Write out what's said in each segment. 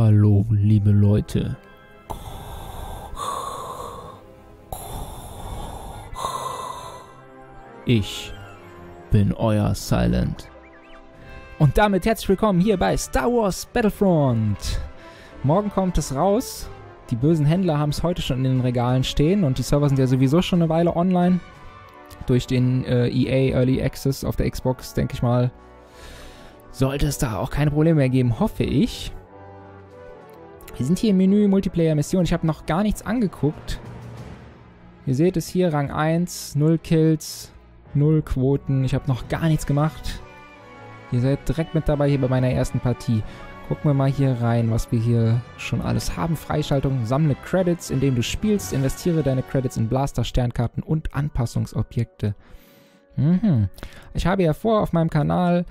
Hallo, liebe Leute. Ich bin euer siLenT. Und damit herzlich willkommen hier bei Star Wars Battlefront. Morgen kommt es raus. Die bösen Händler haben es heute schon in den Regalen stehen und die Server sind ja sowieso schon eine Weile online. Durch den EA Early Access auf der Xbox, denke ich mal, sollte es da auch keine Probleme mehr geben, hoffe ich. Wir sind hier im Menü Multiplayer-Mission. Ich habe noch gar nichts angeguckt. Ihr seht es hier, Rang 1, 0 Kills, 0 Quoten. Ich habe noch gar nichts gemacht. Ihr seid direkt mit dabei hier bei meiner ersten Partie. Gucken wir mal hier rein, was wir hier schon alles haben. Freischaltung, sammle Credits, indem du spielst, investiere deine Credits in Blaster, Sternkarten und Anpassungsobjekte. Ich habe ja vor, auf meinem Kanal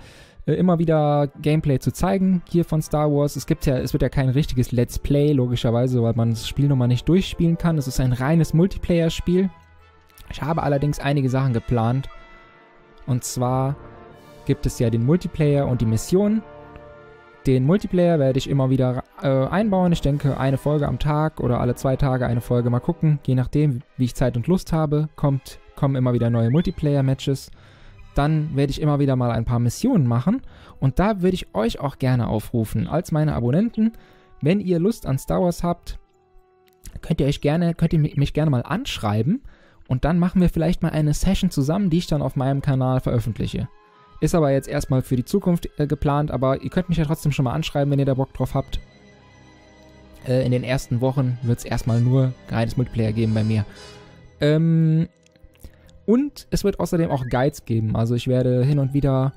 immer wieder Gameplay zu zeigen, hier von Star Wars. Es wird ja kein richtiges Let's Play, logischerweise, weil man das Spiel nochmal nicht durchspielen kann. Es ist ein reines Multiplayer-Spiel. Ich habe allerdings einige Sachen geplant. Und zwar gibt es ja den Multiplayer und die Mission. Den Multiplayer werde ich immer wieder einbauen. Ich denke, eine Folge am Tag oder alle 2 Tage eine Folge. Mal gucken, je nachdem, wie ich Zeit und Lust habe, kommen immer wieder neue Multiplayer-Matches. Dann werde ich immer wieder mal ein paar Missionen machen und da würde ich euch auch gerne aufrufen, als meine Abonnenten, wenn ihr Lust an Star Wars habt, könnt ihr mich gerne mal anschreiben und dann machen wir vielleicht mal eine Session zusammen, die ich dann auf meinem Kanal veröffentliche. Ist aber jetzt erstmal für die Zukunft geplant, aber ihr könnt mich ja trotzdem schon mal anschreiben, wenn ihr da Bock drauf habt. In den ersten Wochen wird es erstmal nur reines Multiplayer geben bei mir. Und es wird außerdem auch Guides geben, also ich werde hin und wieder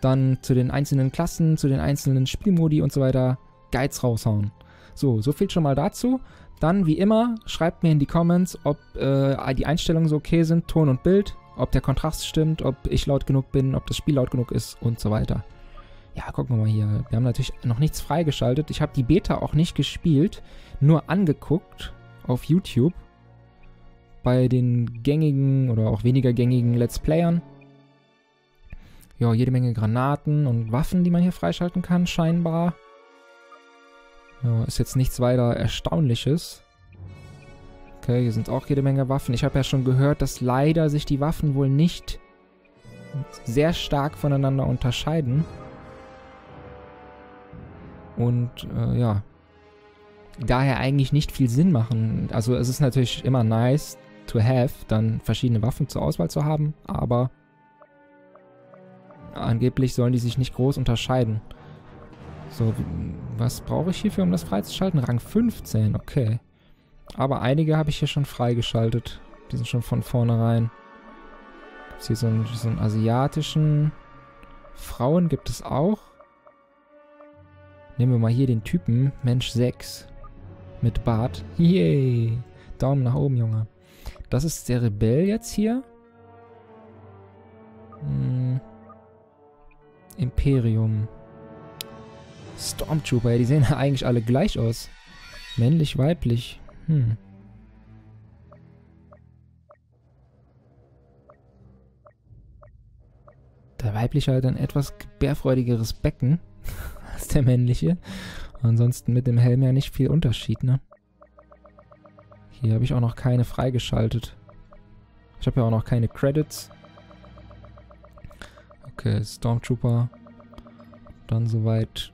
dann zu den einzelnen Klassen, zu den einzelnen Spielmodi und so weiter Guides raushauen. So viel schon mal dazu. Dann, wie immer, schreibt mir in die Comments, ob die Einstellungen so okay sind, Ton und Bild, ob der Kontrast stimmt, ob ich laut genug bin, ob das Spiel laut genug ist und so weiter. Ja, gucken wir mal hier. Wir haben natürlich noch nichts freigeschaltet. Ich habe die Beta auch nicht gespielt, nur angeguckt auf YouTube. Bei den gängigen oder auch weniger gängigen Let's Playern. Ja, jede Menge Granaten und Waffen, die man hier freischalten kann, scheinbar. Ja, ist jetzt nichts weiter Erstaunliches. Okay, hier sind auch jede Menge Waffen. Ich habe ja schon gehört, dass leider sich die Waffen wohl nicht sehr stark voneinander unterscheiden. Und ja, daher eigentlich nicht viel Sinn machen. Also es ist natürlich immer nice to have, dann verschiedene Waffen zur Auswahl zu haben, aber angeblich sollen die sich nicht groß unterscheiden. So, was brauche ich hierfür, um das freizuschalten? Rang 15, okay. Aber einige habe ich hier schon freigeschaltet. Die sind schon von vornherein. Gibt es hier so einen asiatischen... Frauen gibt es auch. Nehmen wir mal hier den Typen, Mensch 6. Mit Bart. Yay! Daumen nach oben, Junge. Das ist der Rebell jetzt hier. Imperium. Stormtrooper. Ja, die sehen ja eigentlich alle gleich aus. Männlich, weiblich. Der weibliche hat ein etwas gebärfreudigeres Becken als der männliche. Ansonsten mit dem Helm ja nicht viel Unterschied, ne? Hier habe ich auch noch keine freigeschaltet. Ich habe ja auch noch keine Credits. Okay, Stormtrooper. Dann soweit.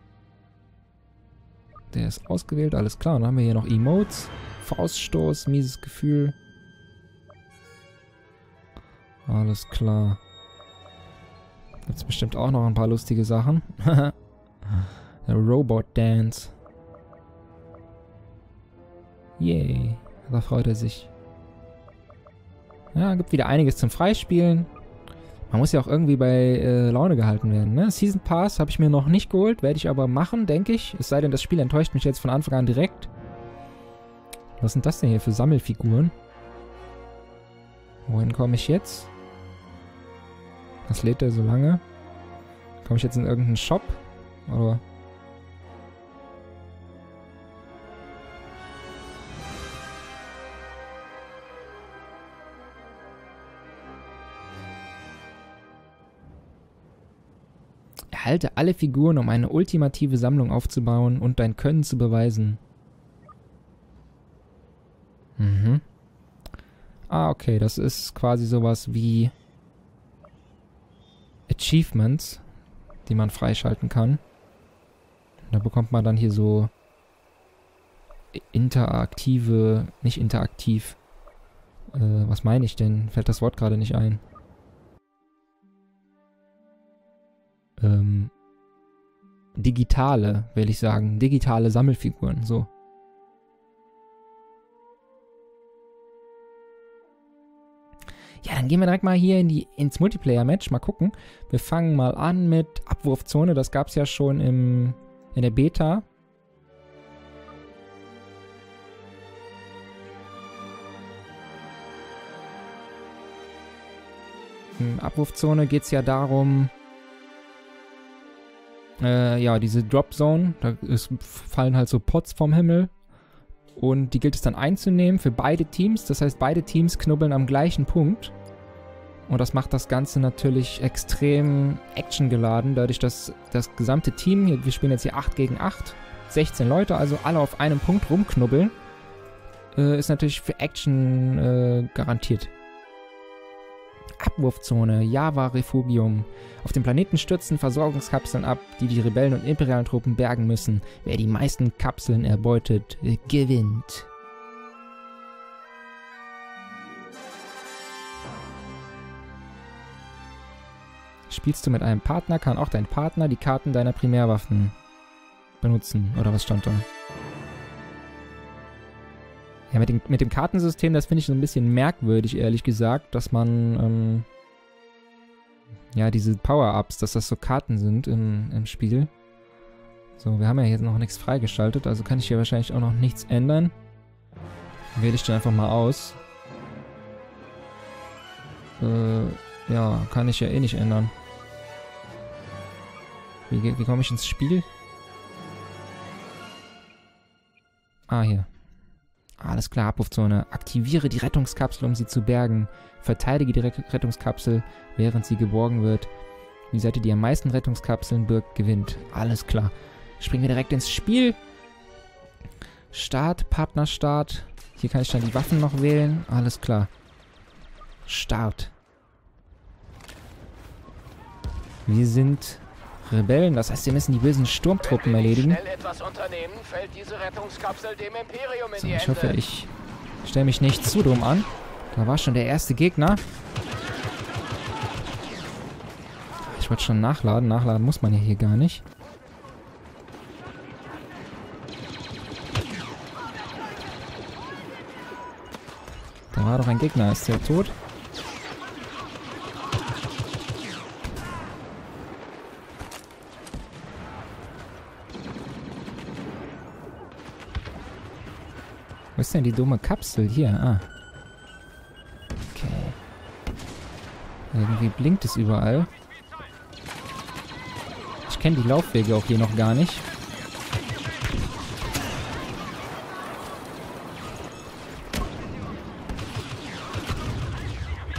Der ist ausgewählt, alles klar. Dann haben wir hier noch Emotes. Fauststoß, mieses Gefühl. Alles klar. Gibt es bestimmt auch noch ein paar lustige Sachen. Robot Dance. Yay. Da freut er sich. Ja, gibt wieder einiges zum Freispielen. Man muss ja auch irgendwie bei Laune gehalten werden, ne? Season Pass habe ich mir noch nicht geholt, werde ich aber machen, denke ich. Es sei denn, das Spiel enttäuscht mich jetzt von Anfang an direkt. Was sind das denn hier für Sammelfiguren? Wohin komme ich jetzt? Was lädt der so lange? Komme ich jetzt in irgendeinen Shop? Oder... Erhalte alle Figuren, um eine ultimative Sammlung aufzubauen und dein Können zu beweisen. Mhm. Ah, okay, das ist quasi sowas wie Achievements, die man freischalten kann. Da bekommt man dann hier so interaktive, nicht interaktiv. Was meine ich denn? Fällt das Wort gerade nicht ein. Digitale, will ich sagen. Digitale Sammelfiguren, so. Ja, dann gehen wir direkt mal hier ins Multiplayer-Match. Mal gucken. Wir fangen mal an mit Abwurfzone. Das gab es ja schon in der Beta. In Abwurfzone geht es ja darum, ja, diese Dropzone, da fallen halt so Pots vom Himmel und die gilt es dann einzunehmen für beide Teams. Das heißt, beide Teams knubbeln am gleichen Punkt und das macht das Ganze natürlich extrem actiongeladen, dadurch, dass das gesamte Team, hier, wir spielen jetzt hier 8 gegen 8, 16 Leute, also alle auf einem Punkt rumknubbeln, ist natürlich für Action garantiert. Abwurfzone, Java Refugium. Auf dem Planeten stürzen Versorgungskapseln ab, die die Rebellen und imperialen Truppen bergen müssen. Wer die meisten Kapseln erbeutet, gewinnt. Spielst du mit einem Partner, kann auch dein Partner die Karten deiner Primärwaffen benutzen. Oder was stand da? Ja, mit dem Kartensystem, das finde ich so ein bisschen merkwürdig, ehrlich gesagt, dass man, ja, diese Power-Ups, dass das so Karten sind im Spiel. So, wir haben ja jetzt noch nichts freigeschaltet, also kann ich hier wahrscheinlich auch noch nichts ändern. Wähle ich den einfach mal aus. Ja, kann ich ja eh nicht ändern. Wie komme ich ins Spiel? Ah, hier. Alles klar, Abwurfzone. Aktiviere die Rettungskapsel, um sie zu bergen. Verteidige die Rettungskapsel, während sie geborgen wird. Die Seite, die am meisten Rettungskapseln birgt, gewinnt. Alles klar. Springen wir direkt ins Spiel. Start, Partnerstart. Hier kann ich dann die Waffen noch wählen. Alles klar. Start. Wir sind Rebellen, das heißt, wir müssen die bösen Sturmtruppen erledigen. Fällt diese Rettungskapsel dem Imperium in die Hände. So, ich hoffe, ich stelle mich nicht zu dumm an. Da war schon der erste Gegner. Ich wollte schon nachladen. Nachladen muss man ja hier gar nicht. Da war doch ein Gegner. Ist der tot? Wo ist denn die dumme Kapsel? Hier, ah. Okay. Irgendwie blinkt es überall. Ich kenne die Laufwege auch hier noch gar nicht.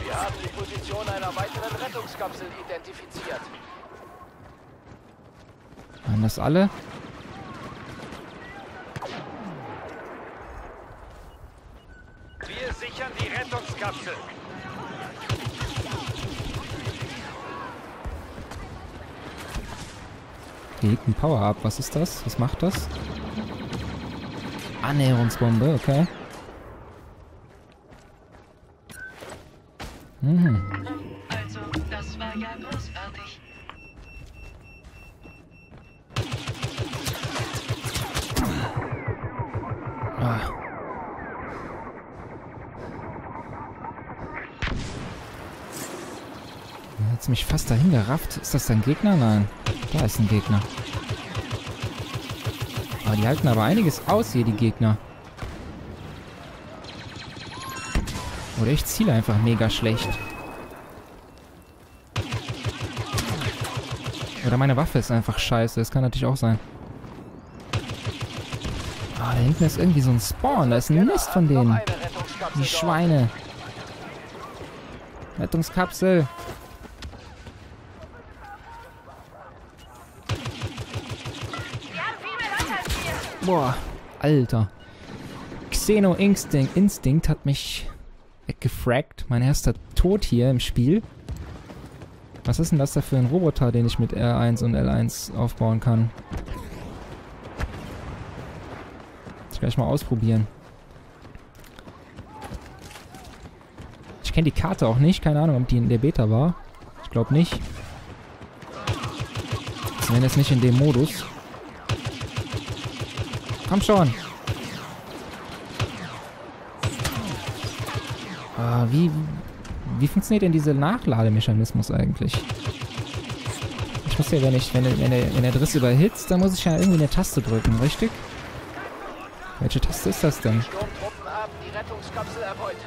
Wir haben die Position einer weiteren Rettungskapsel identifiziert. Haben das alle? Hier liegt ein Power-Up. Was ist das? Was macht das? Annäherungsbombe, okay. Mhm. Also, das war ja großartig. Ah. Hat's mich fast dahin gerafft. Ist das dein Gegner? Nein. Da ist ein Gegner. Oh, die halten aber einiges aus hier, die Gegner. Oder ich ziele einfach mega schlecht. Oder meine Waffe ist einfach scheiße. Das kann natürlich auch sein. Ah, da hinten ist irgendwie so ein Spawn. Da ist ein Mist von denen. Die Schweine. Rettungskapsel. Boah, Alter. Xeno Instinct hat mich weggefragt. Mein erster Tod hier im Spiel. Was ist denn das da für ein Roboter, den ich mit R1 und L1 aufbauen kann? Das kann ich mal ausprobieren. Ich kenne die Karte auch nicht. Keine Ahnung, ob die in der Beta war. Ich glaube nicht. Zumindest nicht in dem Modus. Komm schon! Wie funktioniert denn dieser Nachlademechanismus eigentlich? Ich muss ja, wenn der Driss überhitzt, dann muss ich ja irgendwie eine Taste drücken, richtig? Welche Taste ist das denn? Sturmtruppen haben die Rettungskapsel erbeutet.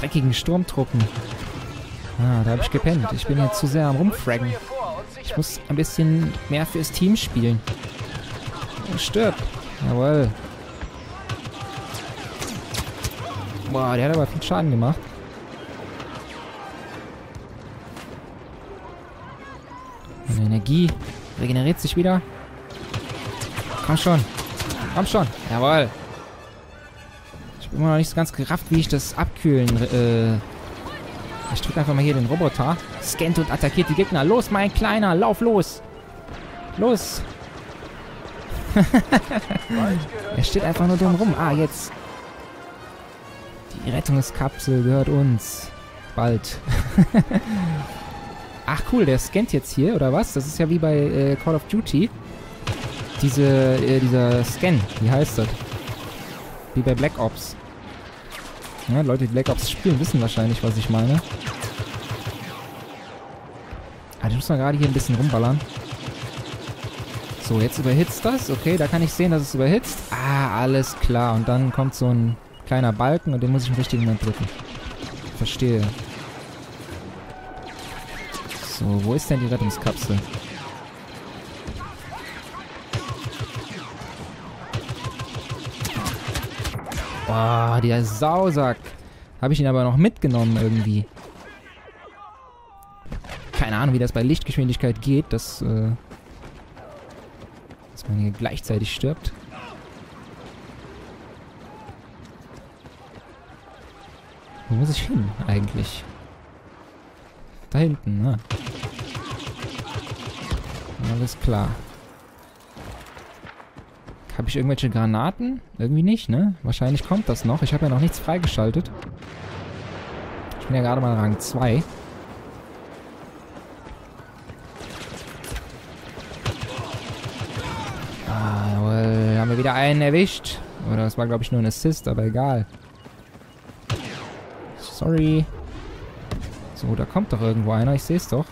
Dreckigen Sturmtruppen. Ah, da habe ich gepennt. Ich bin hier zu sehr am Rumfraggen. Ich muss ein bisschen mehr fürs Team spielen. Stirb. Jawohl. Boah, der hat aber viel Schaden gemacht. Meine Energie regeneriert sich wieder. Komm schon. Komm schon. Jawohl. Ich bin immer noch nicht so ganz gerafft, wie ich das abkühlen... Ich drücke einfach mal hier den Roboter. Scannt und attackiert die Gegner. Los, mein Kleiner, lauf los. Los. Er steht einfach nur dumm rum. Ah, jetzt. Die Rettungskapsel gehört uns. Bald. Ach cool, der scannt jetzt hier, oder was? Das ist ja wie bei Call of Duty. Dieser Scan, wie heißt das? Wie bei Black Ops. Ja, Leute, die Black Ops spielen, wissen wahrscheinlich, was ich meine. Also ich muss mal gerade hier ein bisschen rumballern. So, jetzt überhitzt das. Okay, da kann ich sehen, dass es überhitzt. Ah, alles klar. Und dann kommt so ein kleiner Balken und den muss ich im richtigen Moment drücken. Verstehe. So, wo ist denn die Rettungskapsel? Boah, der Sausack. Habe ich ihn aber noch mitgenommen irgendwie. Keine Ahnung, wie das bei Lichtgeschwindigkeit geht, dass man hier gleichzeitig stirbt. Wo muss ich hin eigentlich? Da hinten, ne? Alles klar. Habe ich irgendwelche Granaten? Irgendwie nicht, ne? Wahrscheinlich kommt das noch. Ich habe ja noch nichts freigeschaltet. Ich bin ja gerade mal Rang 2. Ah, jawohl. Haben wir wieder einen erwischt. Oder das war, glaube ich, nur ein Assist, aber egal. Sorry. So, da kommt doch irgendwo einer. Ich sehe es doch.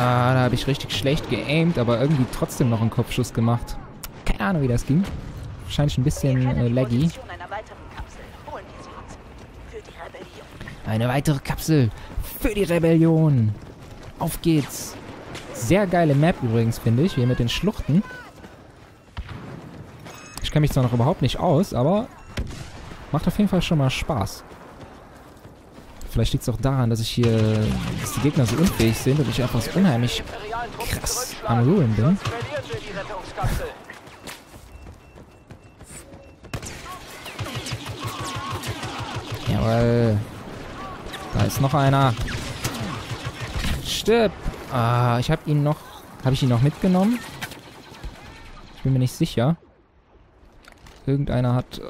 Ah, da habe ich richtig schlecht geaimt, aber irgendwie trotzdem noch einen Kopfschuss gemacht. Keine Ahnung, wie das ging. Wahrscheinlich ein bisschen laggy. Eine weitere Kapsel für die Rebellion. Auf geht's. Sehr geile Map übrigens, finde ich, hier mit den Schluchten. Ich kenne mich zwar noch überhaupt nicht aus, aber macht auf jeden Fall schon mal Spaß. Vielleicht liegt es auch daran, dass ich hier, dass die Gegner so unfähig sind und ich einfach so unheimlich krass am Ruin bin. Jawohl. Da ist noch einer. Stirb! Ah, ich habe ihn noch... Habe ich ihn noch mitgenommen? Ich bin mir nicht sicher. Irgendeiner hat...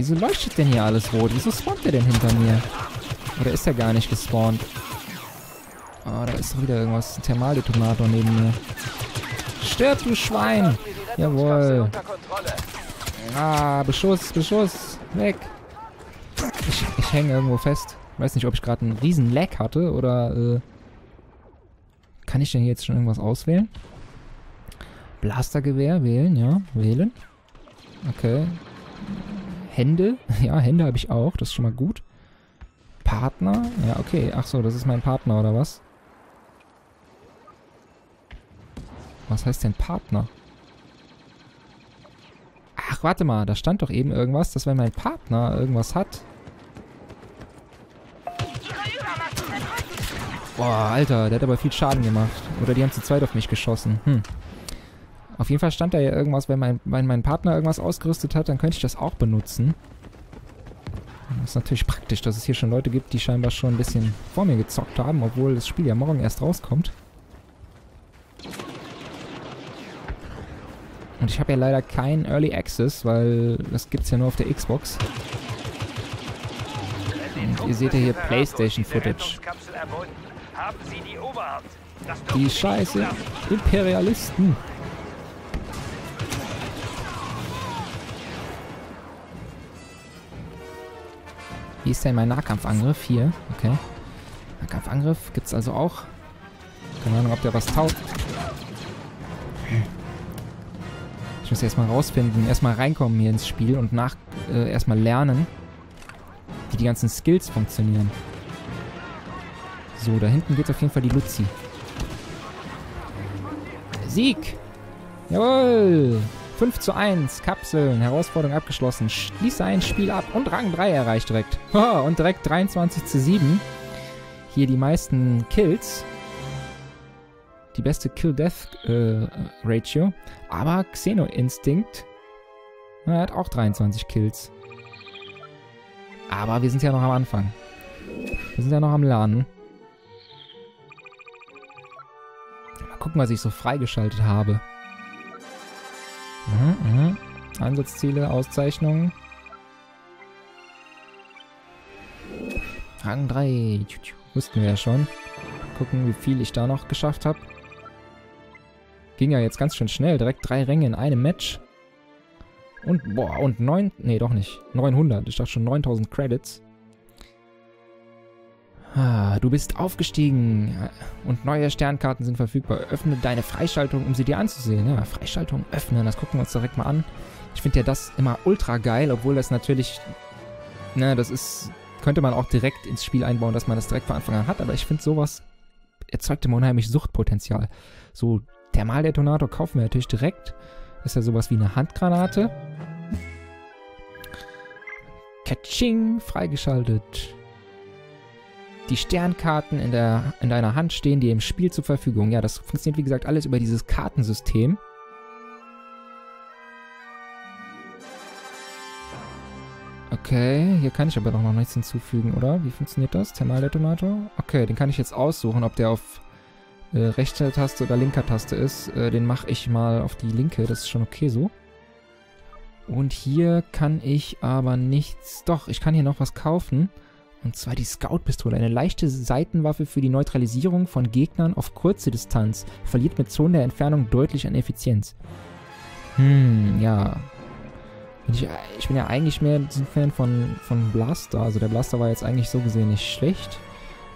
Wieso leuchtet denn hier alles rot? Wieso spawnt der denn hinter mir? Oder ist er gar nicht gespawnt? Ah, oh, da ist doch wieder irgendwas. Ein Thermaldetonator neben mir. Stirb, du Schwein! Jawohl. Ah, Beschuss, Beschuss. Weg. Ich hänge irgendwo fest. Ich weiß nicht, ob ich gerade einen riesen Lag hatte oder... Kann ich denn hier jetzt schon irgendwas auswählen? Blastergewehr wählen, ja. Wählen. Okay. Hände. Ja, Hände habe ich auch. Das ist schon mal gut. Partner. Ja, okay. Ach so, das ist mein Partner, oder was? Was heißt denn Partner? Ach, warte mal. Da stand doch eben irgendwas, dass wenn mein Partner irgendwas hat, Boah, Alter, der hat aber viel Schaden gemacht. Oder die haben zu zweit auf mich geschossen. Hm. Auf jeden Fall stand da ja irgendwas, wenn mein Partner irgendwas ausgerüstet hat, dann könnte ich das auch benutzen. Das ist natürlich praktisch, dass es hier schon Leute gibt, die scheinbar schon ein bisschen vor mir gezockt haben, obwohl das Spiel ja morgen erst rauskommt. Und ich habe ja leider keinen Early Access, weil das gibt es ja nur auf der Xbox. Und ihr seht ja hier PlayStation-Footage. Die Scheiße Imperialisten. Wie ist denn mein Nahkampfangriff? Hier, okay. Nahkampfangriff gibt es also auch. Keine Ahnung, ob der was taugt. Ich muss erstmal rausfinden, erstmal reinkommen hier ins Spiel und erstmal lernen, wie die ganzen Skills funktionieren. So, da hinten geht auf jeden Fall die Luzi. Sieg! Jawohl! 5:1, Kapseln, Herausforderung abgeschlossen. Schließe ein Spiel ab und Rang 3 erreicht direkt. Und direkt 23:7. Hier die meisten Kills. Die beste Kill-Death-Ratio. Aber Xeno Instinct hat auch 23 Kills. Aber wir sind ja noch am Anfang. Wir sind ja noch am Lernen. Mal gucken, was ich so freigeschaltet habe. Einsatzziele, Auszeichnungen. Rang 3. Wussten wir ja schon. Gucken, wie viel ich da noch geschafft habe. Ging ja jetzt ganz schön schnell. Direkt 3 Ränge in einem Match. Und, boah, und 9... Nee, doch nicht. 900. Ich dachte schon 9000 Credits. Ah, du bist aufgestiegen. Und neue Sternkarten sind verfügbar. Öffne deine Freischaltung, um sie dir anzusehen. Ja, Freischaltung öffnen. Das gucken wir uns direkt mal an. Ich finde ja das immer ultra geil, obwohl das natürlich... Na, das ist... Könnte man auch direkt ins Spiel einbauen, dass man das direkt von Anfang an hat. Aber ich finde sowas... erzeugt immer unheimlich Suchtpotenzial. So... Thermaldetonator kaufen wir natürlich direkt. Das ist ja sowas wie eine Handgranate. Katsching, freigeschaltet. Die Sternkarten in deiner Hand stehen dir im Spiel zur Verfügung. Ja, das funktioniert wie gesagt alles über dieses Kartensystem. Okay, hier kann ich aber doch noch nichts hinzufügen, oder? Wie funktioniert das? Thermaldetonator? Okay, den kann ich jetzt aussuchen, ob der auf rechter Taste oder linker Taste ist. Den mache ich mal auf die linke. Das ist schon okay so. Und hier kann ich aber nichts... Doch, ich kann hier noch was kaufen. Und zwar die Scout-Pistole. Eine leichte Seitenwaffe für die Neutralisierung von Gegnern auf kurze Distanz. Verliert mit Zonen der Entfernung deutlich an Effizienz. Hm, ja. Ich bin ja eigentlich mehr ein Fan von Blaster. Also der Blaster war jetzt eigentlich so gesehen nicht schlecht.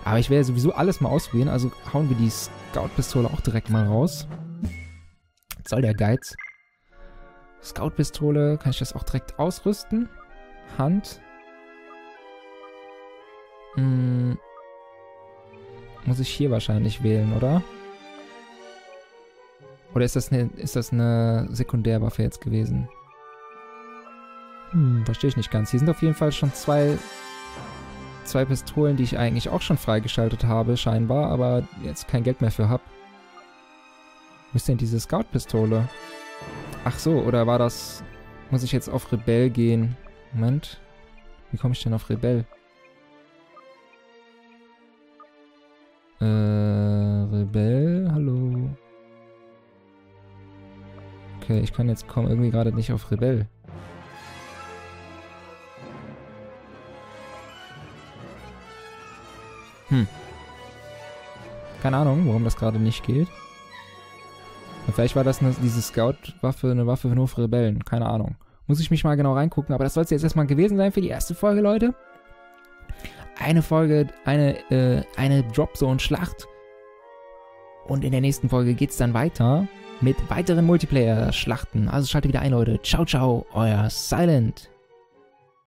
Aber ich werde sowieso alles mal ausprobieren, also hauen wir die Scout-Pistole auch direkt mal raus. Was soll der Geiz? Scout-Pistole, kann ich das auch direkt ausrüsten? Hand. Hm. Muss ich hier wahrscheinlich wählen, oder? Oder ist das eine Sekundärwaffe jetzt gewesen? Hm, verstehe ich nicht ganz. Hier sind auf jeden Fall schon zwei Pistolen, die ich eigentlich auch schon freigeschaltet habe, scheinbar, aber jetzt kein Geld mehr für habe. Wo ist denn diese Scout-Pistole? Ach so, oder war das... Muss ich jetzt auf Rebell gehen? Moment. Wie komme ich denn auf Rebell? Rebell? Hallo? Okay, ich kann jetzt kommen irgendwie gerade nicht auf Rebell. Hm. Keine Ahnung, warum das gerade nicht geht. Vielleicht war das diese Scout-Waffe eine Waffe nur für Rebellen. Keine Ahnung. Muss ich mich mal genau reingucken. Aber das soll es jetzt erstmal gewesen sein für die erste Folge, Leute. Eine Folge, eine Dropzone-Schlacht. Und in der nächsten Folge geht es dann weiter mit weiteren Multiplayer-Schlachten. Also schaltet wieder ein, Leute. Ciao, ciao, euer siLenT.